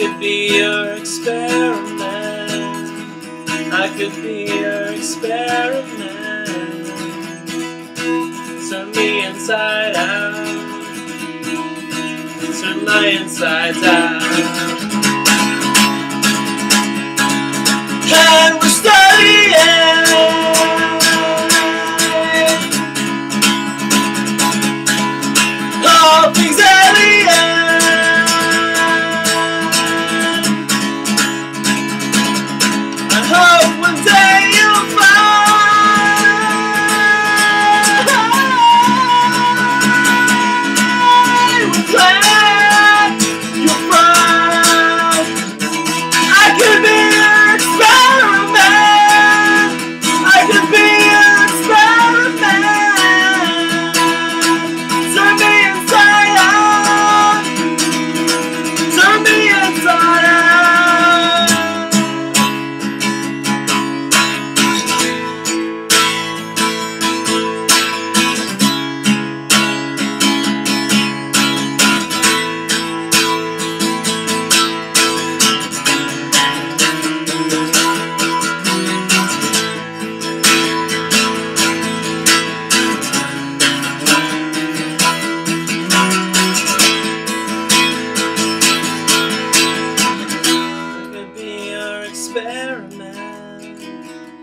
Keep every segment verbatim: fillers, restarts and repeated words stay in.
could be your experiment. I could be your experiment. Turn me inside out. Turn my insides out. And we're studying all things alien.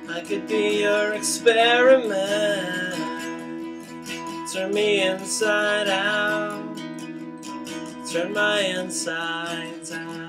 I could be your experiment. Turn me inside out. Turn my insides out.